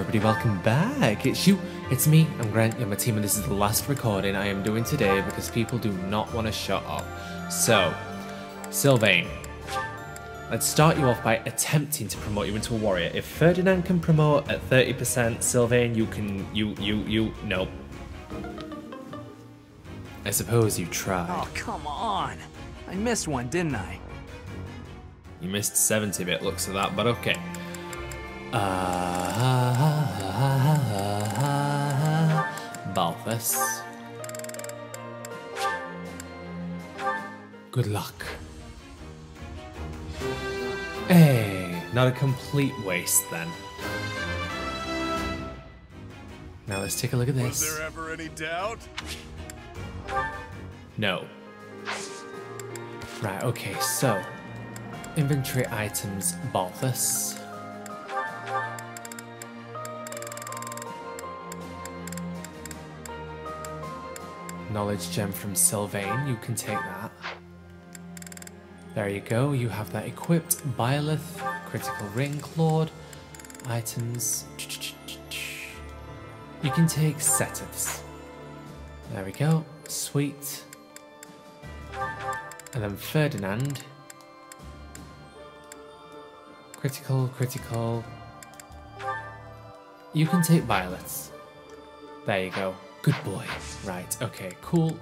everybody, welcome back. It's you, it's me, I'm Grant, you're my team, and this is the last recording I am doing today because people do not want to shut up. So, Sylvain, let's start you off by attempting to promote you into a warrior. If Ferdinand can promote at 30%, Sylvain, you can, no. I suppose you tried. Oh, come on. I missed one, didn't I? You missed 70 bit looks of that, but okay. Balthus. Good luck. Hey, not a complete waste then. Now let's take a look at this. Was there ever any doubt? No. Right, okay, so inventory items, Balthus. Knowledge gem from Sylvain, you can take that. There you go, you have that equipped. Byleth, critical ring, Claude, items. You can take Seteths. There we go, sweet. And then Ferdinand. Critical, critical. You can take Violet's. There you go. Good boy. Right, okay, cool.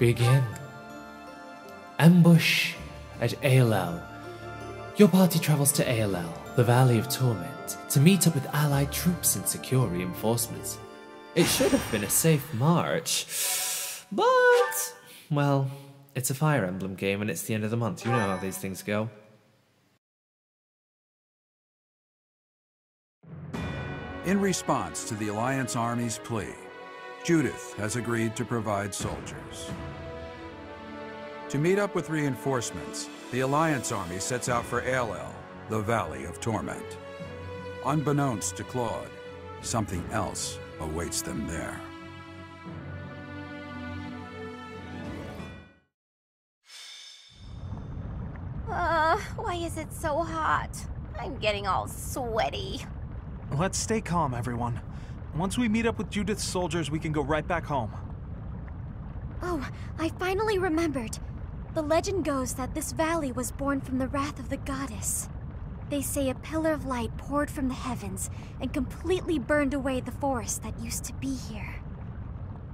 Begin. Ambush at Ailell. Your party travels to Ailell, the Valley of Torment, to meet up with allied troops and secure reinforcements. It should have been a safe march, but, well, it's a Fire Emblem game and it's the end of the month. You know how these things go. In response to the Alliance Army's plea, Judith has agreed to provide soldiers. To meet up with reinforcements, the Alliance Army sets out for Ailell, the Valley of Torment. Unbeknownst to Claude, something else awaits them there. Why is it so hot? I'm getting all sweaty. Let's stay calm, everyone. Once we meet up with Judith's soldiers, we can go right back home. Oh, I finally remembered. The legend goes that this valley was born from the wrath of the goddess. They say a pillar of light poured from the heavens and completely burned away the forest that used to be here.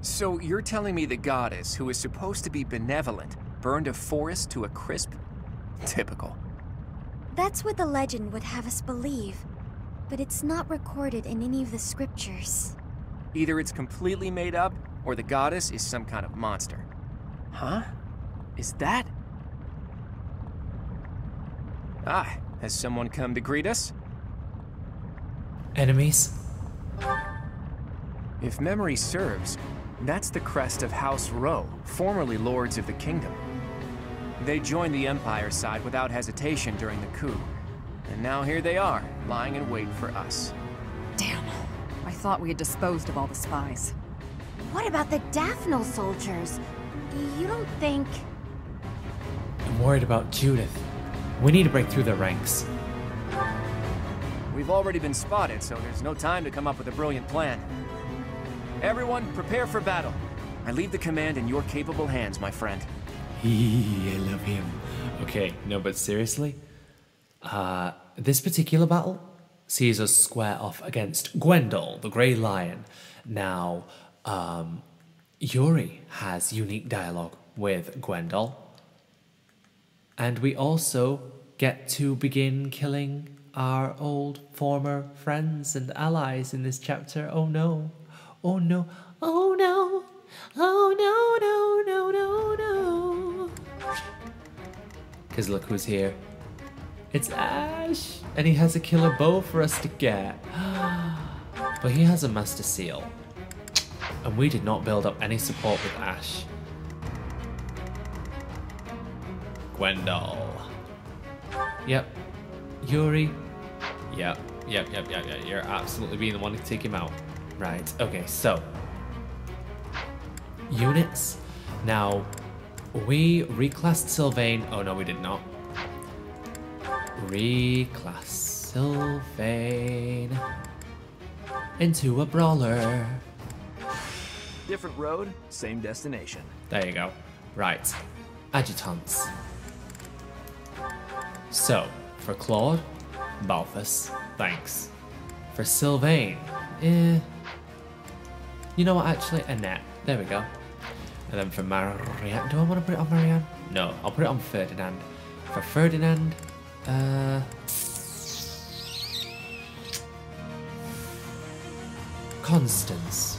So you're telling me the goddess, who is supposed to be benevolent, burned a forest to a crisp? Typical. That's what the legend would have us believe. But it's not recorded in any of the scriptures. Either it's completely made up, or the goddess is some kind of monster. Huh? Is that? Ah, has someone come to greet us? Enemies? If memory serves, that's the crest of House Rowe, formerly lords of the kingdom. They joined the Empire side without hesitation during the coup. And now here they are, lying in wait for us. Damn. I thought we had disposed of all the spies. What about the Daphnel soldiers? You don't think... I'm worried about Judith. We need to break through their ranks. We've already been spotted, so there's no time to come up with a brilliant plan. Everyone, prepare for battle. I leave the command in your capable hands, my friend. I love him. Okay, no, but seriously? This particular battle sees us square off against Gwendal, the Grey Lion. Now, Yuri has unique dialogue with Gwendal. And we also get to begin killing our old former friends and allies in this chapter. Oh no. Oh no. Oh no. Oh no, no, no, no, no. Because look who's here. It's Ashe, and he has a killer bow for us to get. But he has a master seal, and we did not build up any support with Ashe. Gwendal. Yep. Yuri. Yep. You're absolutely being the one to take him out. Right. Okay. So units. Now we reclassed Sylvain. Oh no, we did not. Reclass. Sylvain into a brawler. Different road, same destination. There you go. Right. Adjutants. So, for Claude, Balthus, thanks. For Sylvain, you know what, actually, Annette. There we go. And then for Marianne, do I want to put it on Marianne? No, I'll put it on Ferdinand. For Ferdinand, Constance.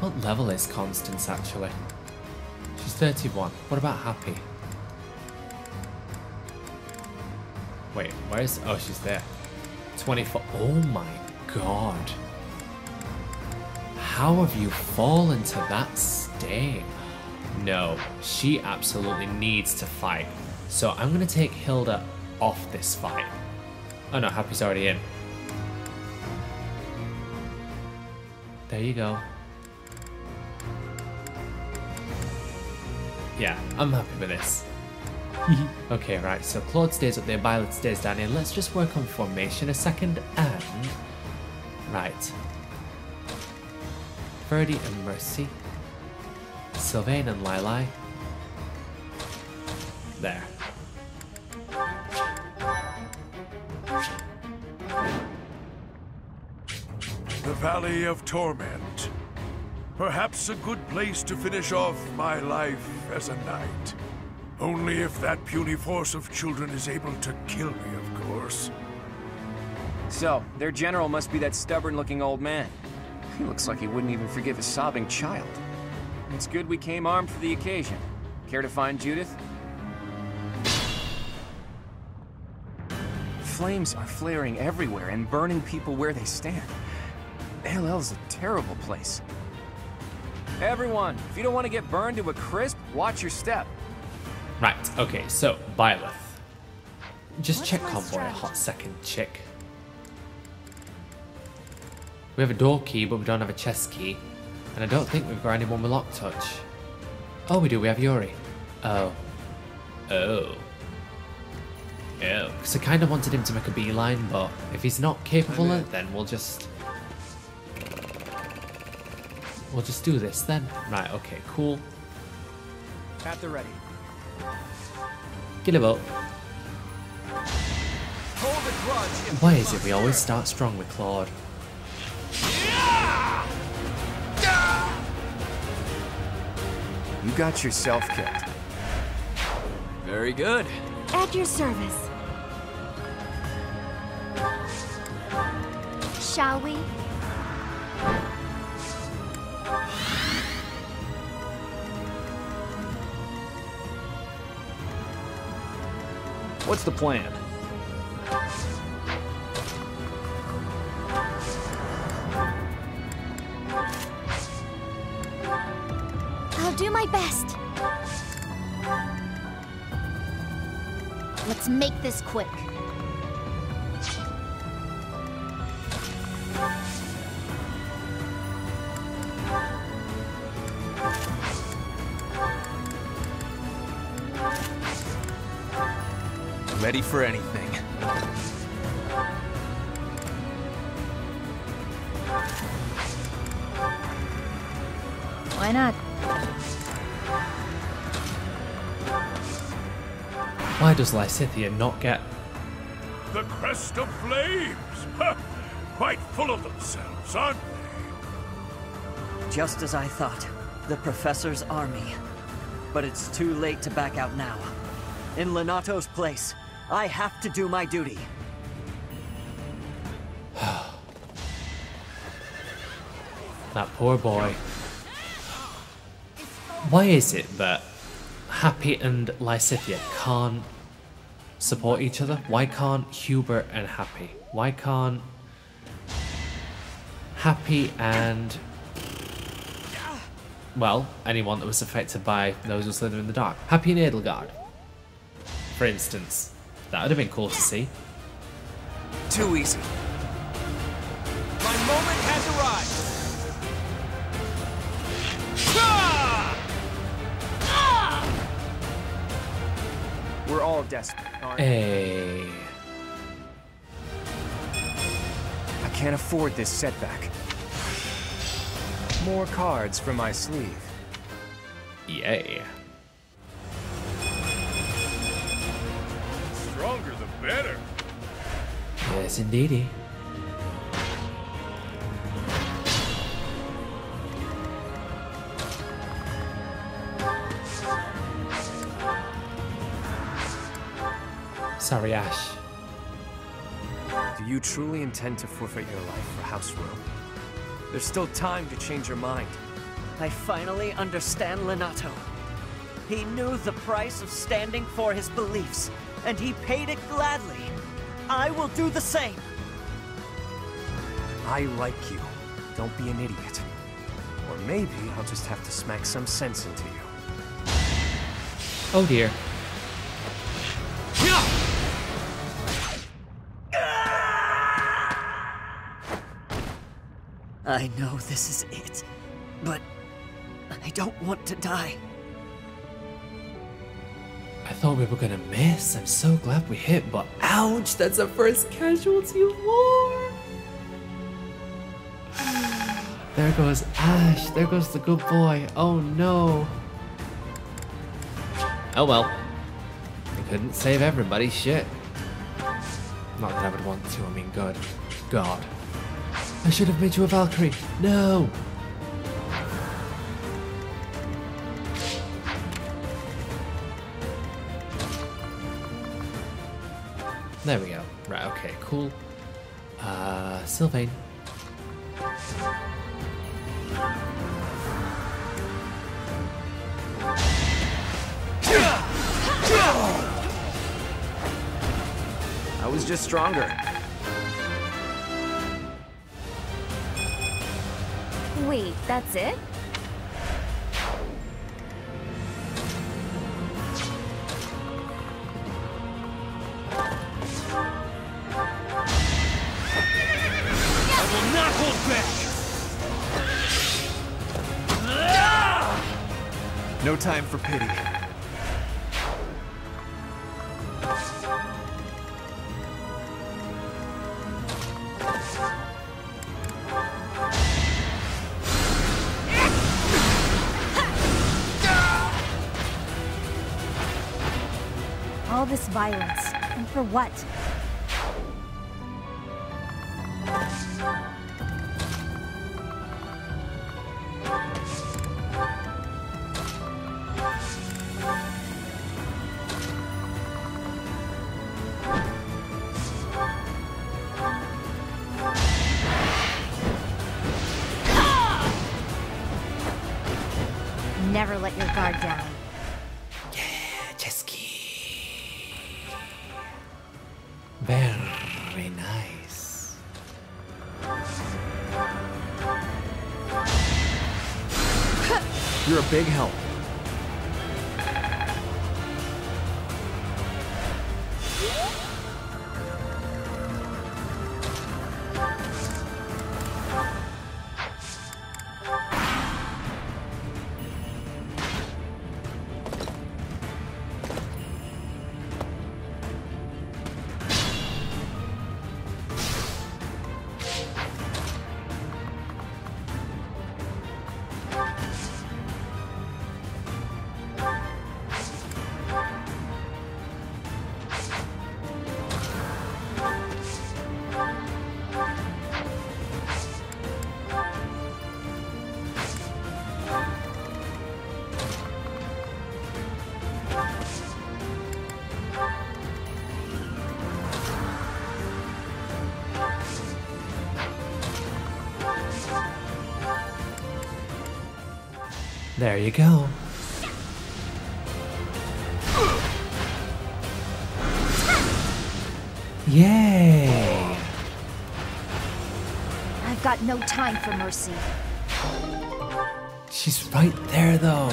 What level is Constance, actually? She's 31. What about Happy? Wait, where is... Oh, she's there. 24. Oh my god. How have you fallen to that state? No, she absolutely needs to fight. So I'm going to take Hilda off this fight. Oh no, Happy's already in. There you go. Yeah, I'm happy with this. Okay, right, so Claude stays up there, Byleth stays down here. Let's just work on formation a second and... Right. Ferdy and Mercy. Sylvain and Lili. There. The Valley of Torment. Perhaps a good place to finish off my life as a knight. Only if that puny force of children is able to kill me, of course. So, their general must be that stubborn-looking old man. He looks like he wouldn't even forgive a sobbing child. It's good we came armed for the occasion. Care to find Judith? Flames are flaring everywhere and burning people where they stand. Ailell's a terrible place. Everyone, if you don't want to get burned to a crisp, watch your step. Right, okay, so, Byleth. Just what's check convoy a hot second, chick. We have a door key, but we don't have a chest key. And I don't think we've got anyone with lock touch. Oh, we do, we have Yuri. Oh. Oh. Oh. Because I kind of wanted him to make a beeline, but if he's not capable of it, then we'll just... We'll just do this then. Right, okay, cool. At the ready. Get him up. Why is it we always start strong with Claude? You got yourself killed. Very good. At your service. Shall we? What's the plan? I'll do my best. Let's make this quick. Ready for anything. Why not? Why does Lysithea not get the crest of flames? Quite full of themselves, aren't they? Just as I thought, the professor's army. But it's too late to back out now. In Lonato's place. I have to do my duty. That poor boy. Why is it that Happy and Lysithea can't support each other? Why can't Hubert and Happy? Why can't Happy and... Well, anyone that was affected by those who slither in the dark. Happy and Edelgard, for instance. That would have been cool to see. Too easy. My moment has arrived. We're all desperate, aren't we? Hey. can't afford this setback. More cards from my sleeve. Yay. Stronger the better. Yes, indeedy. Sorry, Ashe. Do you truly intend to forfeit your life for House Rowe? There's still time to change your mind. I finally understand Lonato. He knew the price of standing for his beliefs, and he paid it gladly. I will do the same. I like you. Don't be an idiot. Or maybe I'll just have to smack some sense into you. Oh dear. I know this is it, but I don't want to die. I thought we were gonna miss. I'm so glad we hit, but ouch, that's our first casualty of war. There goes Ashe, there goes the good boy. Oh no. Oh well. I couldn't save everybody, shit. Not that I would want to, I mean, good God. I should have made you a Valkyrie. No! There we go. Right, okay, cool. Sylvain. I was just stronger. Wait, that's it? No time for pity. All this violence, and for what? Never let your guard down. Yeah, Chesky. Very nice. You're a big help. There you go. Yay! I've got no time for mercy. She's right there, though.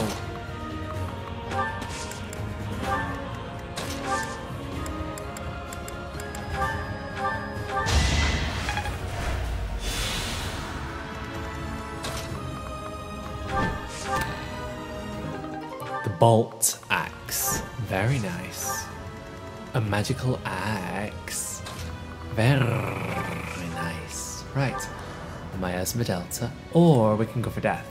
Bolt axe. Very nice. A magical axe. Very nice. Right. My Esmeralda. Or we can go for death.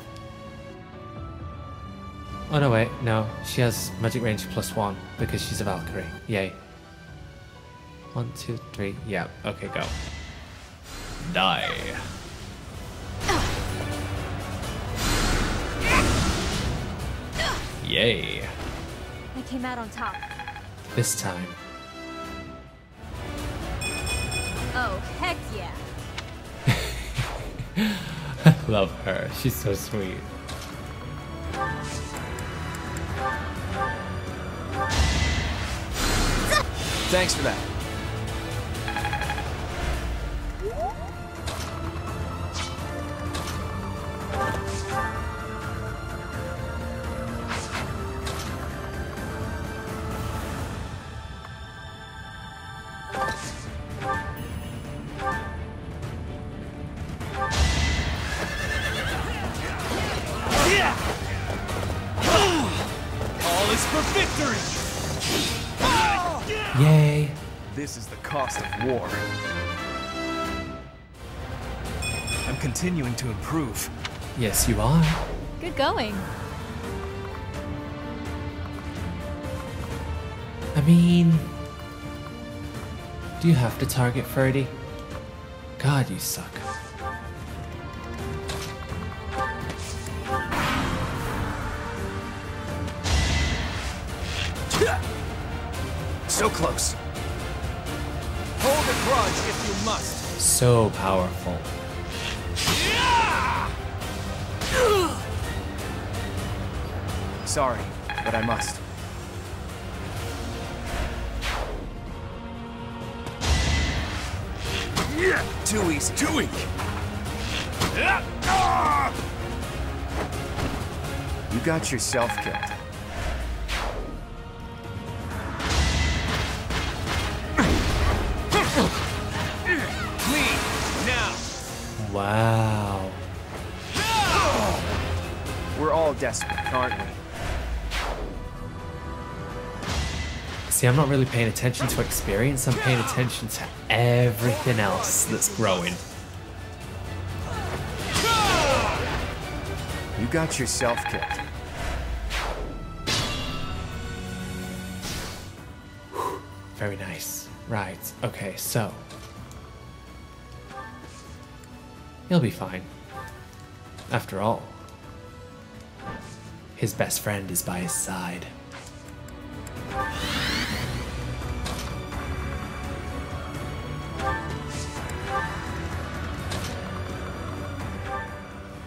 Oh no wait, no. She has magic range +1 because she's a Valkyrie. Yay. 1, 2, 3. Yeah. Okay, go. Die. Yay. I came out on top. This time. Oh, heck yeah. I love her. She's so sweet. Thanks for that. Continuing to improve. Yes, you are. Good going. I mean, do you have to target 30? God, you suck. So close. Hold a grudge if you must. So powerful. Sorry, but I must. Yeah, too easy. Too weak. You got yourself killed. Clean now. Wow. We're all desperate, aren't we? See, I'm not really paying attention to experience, I'm paying attention to everything else that's growing. You got yourself killed. Very nice. Right, okay, so. He'll be fine. After all, his best friend is by his side.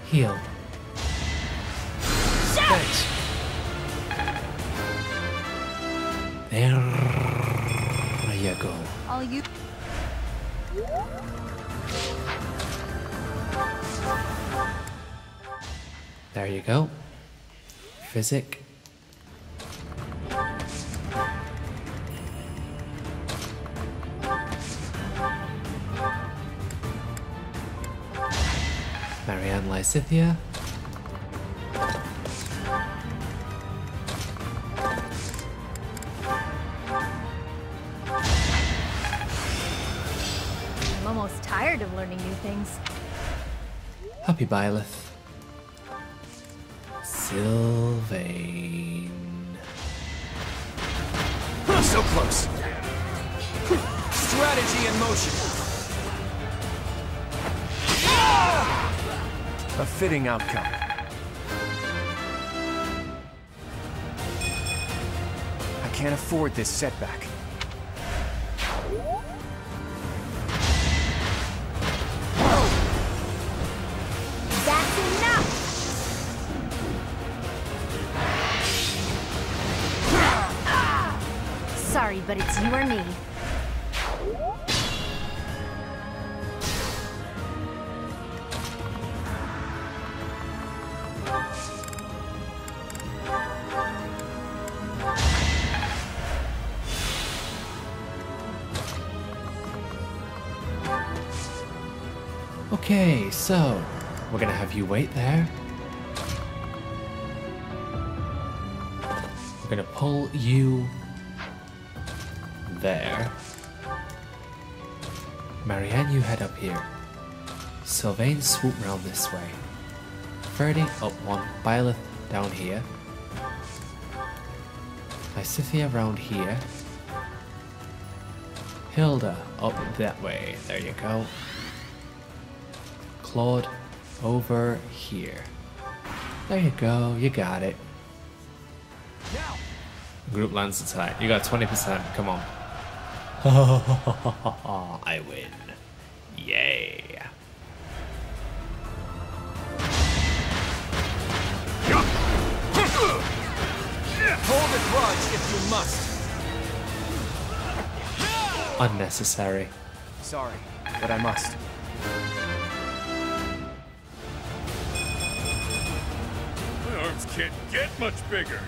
Heal. Shit. There you go. All you. There you go. Physic. Marianne, Lysithea. I'm almost tired of learning new things. Happy Byleth. Sylvain. So close. Strategy in motion. A fitting outcome. I can't afford this setback. That's enough! Sorry, but it's you or me. Okay, so we're gonna have you wait there. We're gonna pull you there. Marianne, you head up here. Sylvain swooped round this way. Ferdinand up one, Byleth down here, Lysithea round here, Hilda up that way, there you go, Claude over here, there you go, you got it. Group lands attack, you got 20%, come on. I win. Yay. Hold a grudge if you must. Unnecessary. Sorry, but I must. My arms can't get much bigger.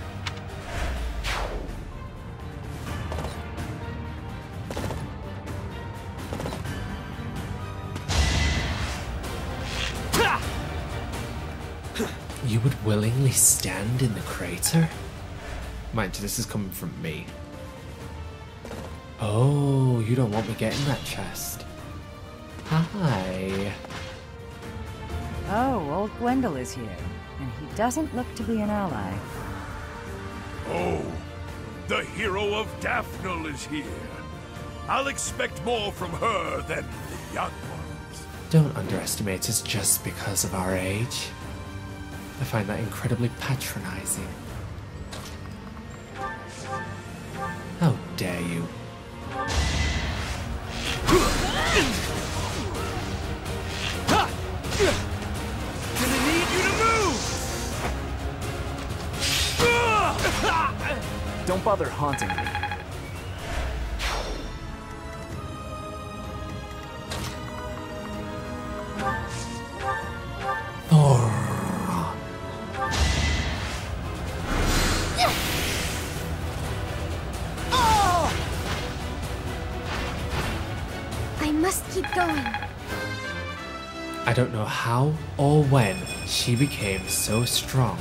You would willingly stand in the crater? Mind you, this is coming from me. Oh, you don't want me getting that chest. Hi. Oh, old Gwendal is here, and he doesn't look to be an ally. Oh, the hero of Daphnel is here. I'll expect more from her than the young ones. Don't underestimate us just because of our age. I find that incredibly patronizing. How dare you? Gonna need you to move! Don't bother haunting me. I don't know how or when she became so strong,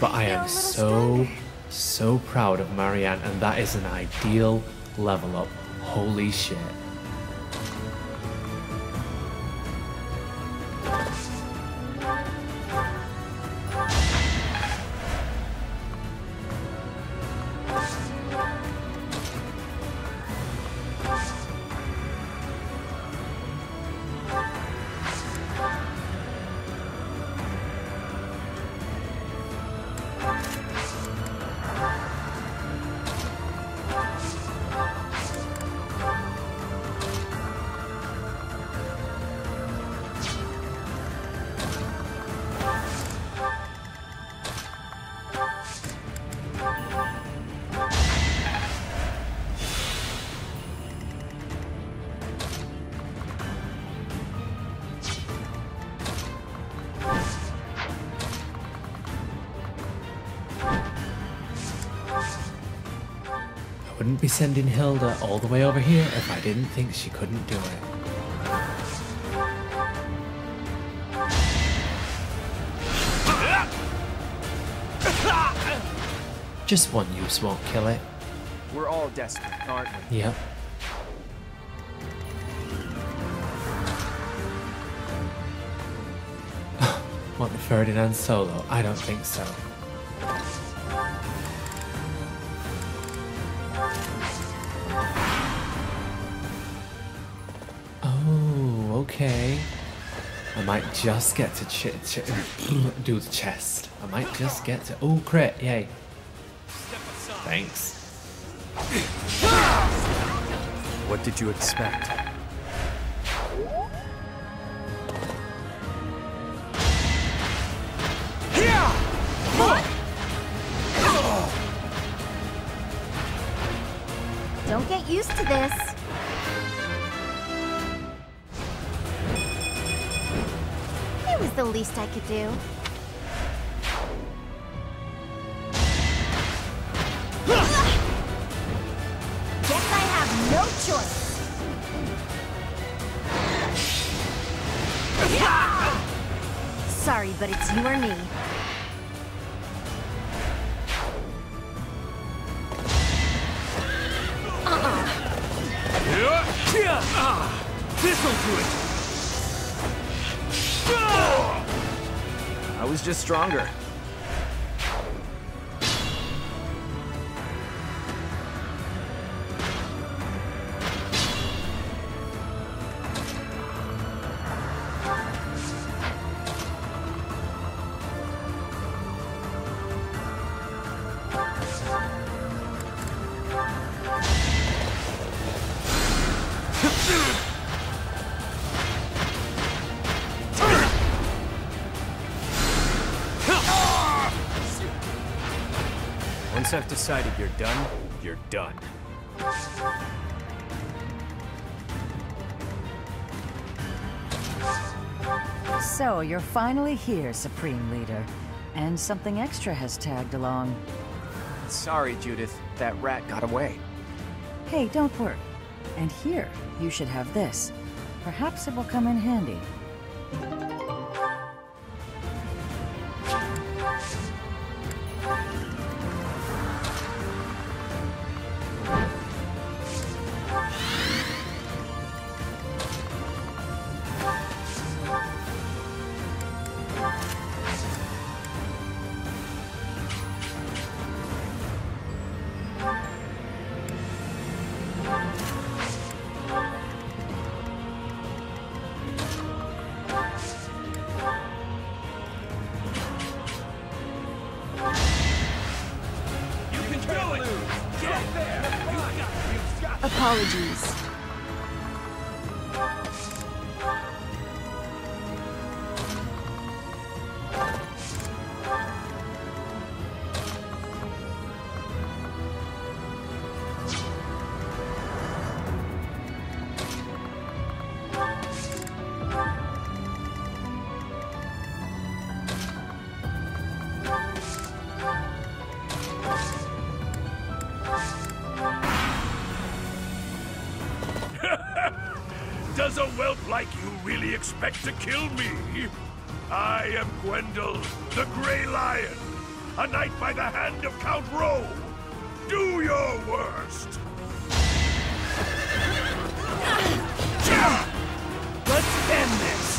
but I am so proud of Marianne, and that is an ideal level up. Holy shit. Wouldn't be sending Hilda all the way over here if I didn't think she couldn't do it. Just one use won't kill it. We're all desperate, aren't we? Yep. Want the Ferdinand solo? I don't think so. Okay, I might just get to do the chest. I might just get to crit, yay. Thanks. What did you expect? Don't get used to this. The least I could do. Guess I have no choice. Sorry, but it's you or me. This'll do it. I was just stronger. Once I've decided you're done, you're done. So, you're finally here, Supreme Leader. And something extra has tagged along. Sorry, Judith. That rat got away. Hey, don't worry. And here, you should have this. Perhaps it will come in handy. Apologies. Does a whelp like you really expect to kill me? I am Gwendal, the Grey Lion, a knight by the hand of Count Rowe. Do your worst. Let's end this.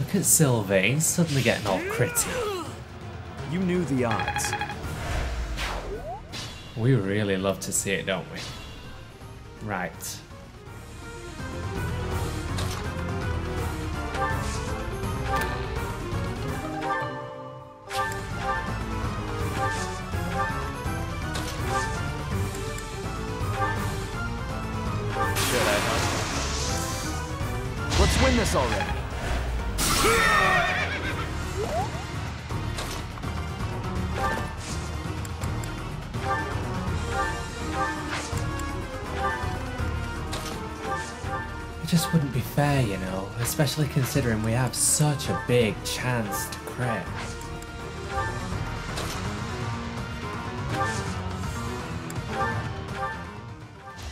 Look at Sylvain suddenly getting all critty. You knew the odds. We really love to see it, don't we? Right. Should I help? Let's win this already. It just wouldn't be fair, you know, especially considering we have such a big chance to crit.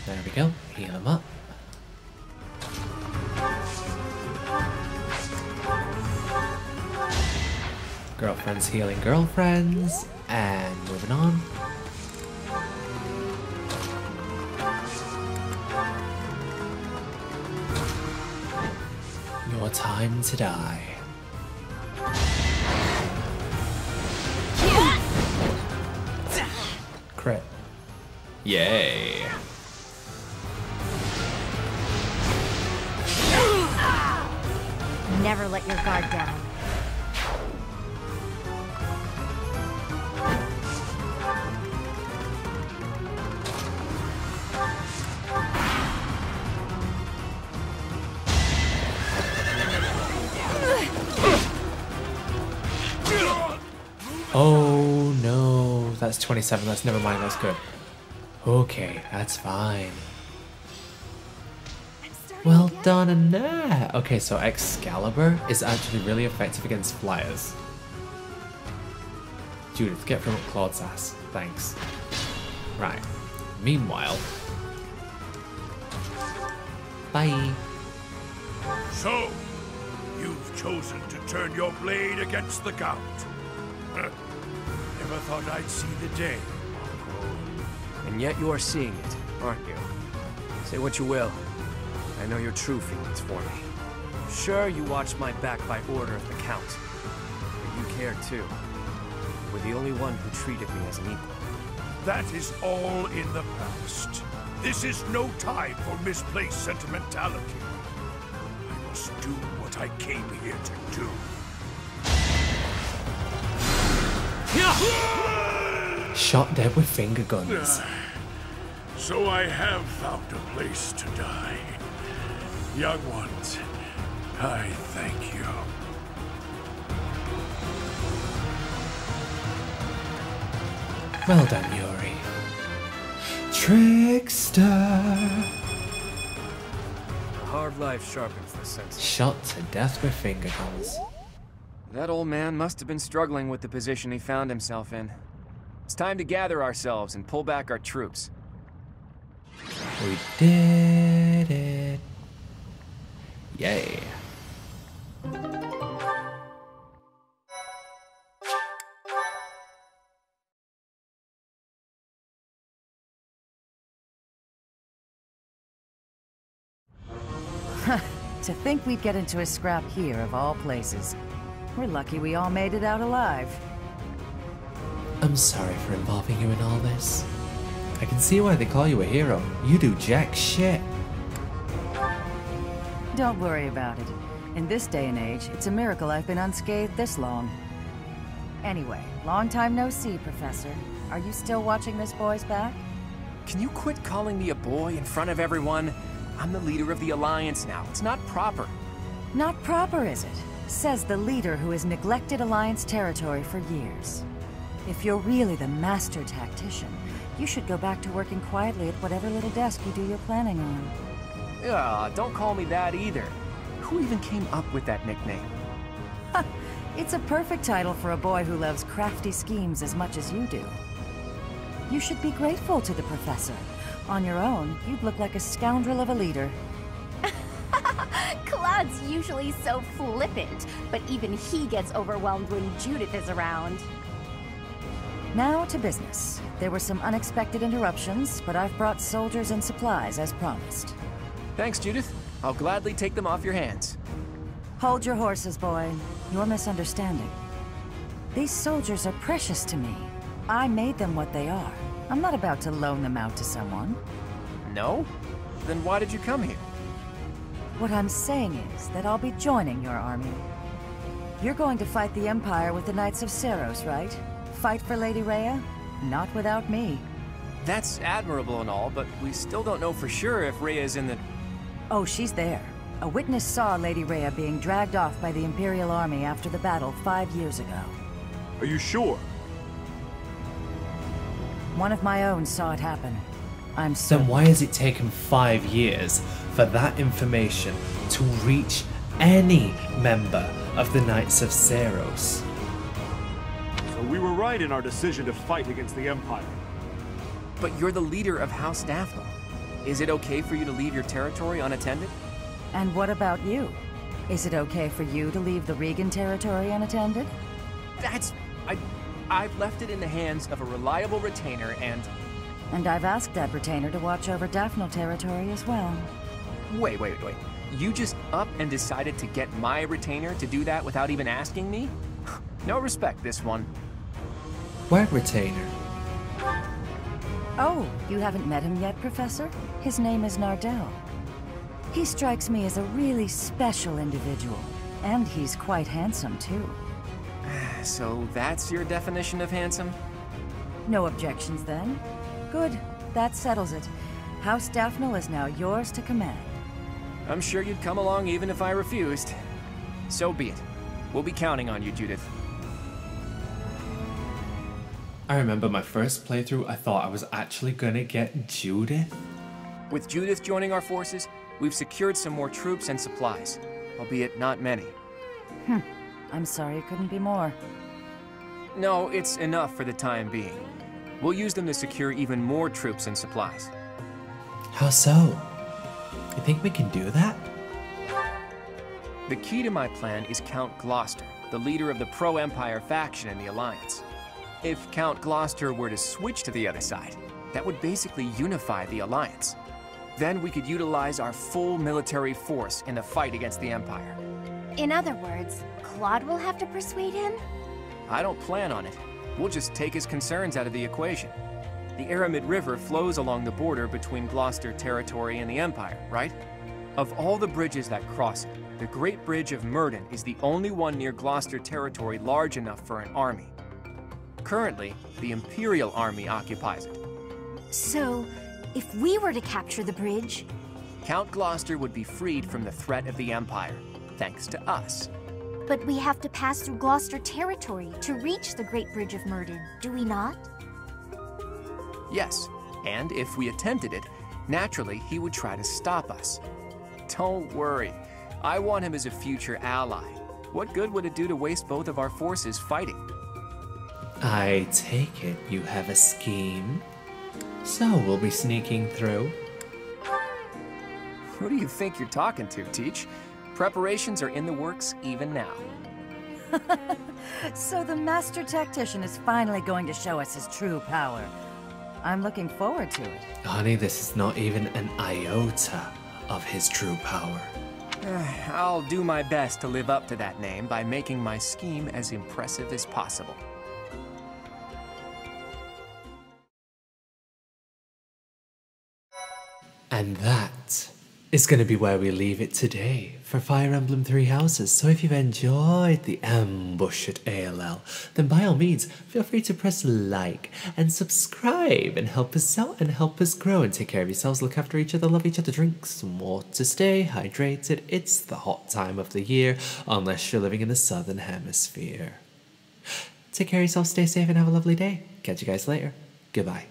There we go, heal him up. Girlfriends healing girlfriends, and moving on. Your time to die. Crit. Yay. Never let your guard down. Oh no, that's 27, that's never mind, that's good. Okay, that's fine. Well done, and nah. Okay, so Excalibur is actually really effective against flyers. Judith, get from Claude's ass, thanks. Right, meanwhile... Bye! So, You've chosen to turn your blade against the Count. Never thought I'd see the day. And yet you are seeing it, aren't you? Say what you will. I know your true feelings for me. Sure, you watched my back by order of the Count. But you cared too. You were the only one who treated me as an equal. That is all in the past. This is no time for misplaced sentimentality. I must do what I came here to do. Shot dead with finger guns. So I have found a place to die. Young ones, I thank you. Well done, Yuri. Trickster! A hard life sharpens the senses. Shot to death with finger guns. That old man must have been struggling with the position he found himself in. It's time to gather ourselves and pull back our troops. We did it. Yay. To think we'd get into a scrap here, of all places. We're lucky we all made it out alive. I'm sorry for involving you in all this. I can see why they call you a hero. You do jack shit. Don't worry about it. In this day and age, it's a miracle I've been unscathed this long. Anyway, long time no see, Professor. Are you still watching this boy's back? Can you quit calling me a boy in front of everyone? I'm the leader of the Alliance now. It's not proper. Not proper, is it? Says the leader who has neglected Alliance territory for years. If you're really the master tactician, you should go back to working quietly at whatever little desk you do your planning on. Don't call me that either. Who even came up with that nickname? It's a perfect title for a boy who loves crafty schemes as much as you do. You should be grateful to the Professor. On your own, you'd look like a scoundrel of a leader. Claude's usually so flippant, but even he gets overwhelmed when Judith is around. Now to business. There were some unexpected interruptions, but I've brought soldiers and supplies as promised. Thanks, Judith. I'll gladly take them off your hands. Hold your horses, boy. You're misunderstanding. These soldiers are precious to me. I made them what they are. I'm not about to loan them out to someone. No? Then why did you come here? What I'm saying is that I'll be joining your army. You're going to fight the Empire with the Knights of Seiros, right? Fight for Lady Rhea? Not without me. That's admirable and all, but we still don't know for sure if Rhea is in the... Oh, she's there. A witness saw Lady Rhea being dragged off by the Imperial Army after the battle 5 years ago. Are you sure? One of my own saw it happen. I'm certain. Then why has it taken 5 years for that information to reach any member of the Knights of Seiros? So we were right in our decision to fight against the Empire. But you're the leader of House Daphnel. Is it okay for you to leave your territory unattended? And what about you? Is it okay for you to leave the Regan territory unattended? I've left it in the hands of a reliable retainer and... And I've asked that retainer to watch over Daphnel territory as well. Wait. You just up and decided to get my retainer to do that without even asking me? No respect, this one. What retainer? Oh, you haven't met him yet, Professor? His name is Nardell. He strikes me as a really special individual. And he's quite handsome, too. So that's your definition of handsome? No objections then. Good. That settles it. House Daphnel is now yours to command. I'm sure you'd come along even if I refused. So be it. We'll be counting on you, Judith. I remember my first playthrough, I thought I was actually gonna get Judith. With Judith joining our forces, we've secured some more troops and supplies, albeit not many. I'm sorry it couldn't be more. No, it's enough for the time being. We'll use them to secure even more troops and supplies. How so? You think we can do that? The key to my plan is Count Gloucester, the leader of the pro-Empire faction in the Alliance. If Count Gloucester were to switch to the other side, that would basically unify the Alliance. Then we could utilize our full military force in the fight against the Empire. In other words, Claude will have to persuade him? I don't plan on it. We'll just take his concerns out of the equation. The Aramid River flows along the border between Gloucester territory and the Empire, right? Of all the bridges that cross it, the Great Bridge of Murden is the only one near Gloucester territory large enough for an army. Currently, the Imperial Army occupies it. So, if we were to capture the bridge... Count Gloucester would be freed from the threat of the Empire, thanks to us. But we have to pass through Gloucester territory to reach the Great Bridge of Murden, do we not? Yes, and if we attempted it, naturally he would try to stop us. Don't worry, I want him as a future ally. What good would it do to waste both of our forces fighting? I take it you have a scheme. So we'll be sneaking through. Who do you think you're talking to, Teach? Preparations are in the works even now. So the master tactician is finally going to show us his true power. I'm looking forward to it. Honey, this is not even an iota of his true power. I'll do my best to live up to that name by making my scheme as impressive as possible. And that is going to be where we leave it today for Fire Emblem Three Houses. So if you've enjoyed the ambush at Ailell, then by all means, feel free to press like and subscribe and help us out and help us grow. And take care of yourselves, look after each other, love each other, drink some water, stay hydrated. It's the hot time of the year, unless you're living in the Southern Hemisphere. Take care of yourself, stay safe, and have a lovely day. Catch you guys later. Goodbye.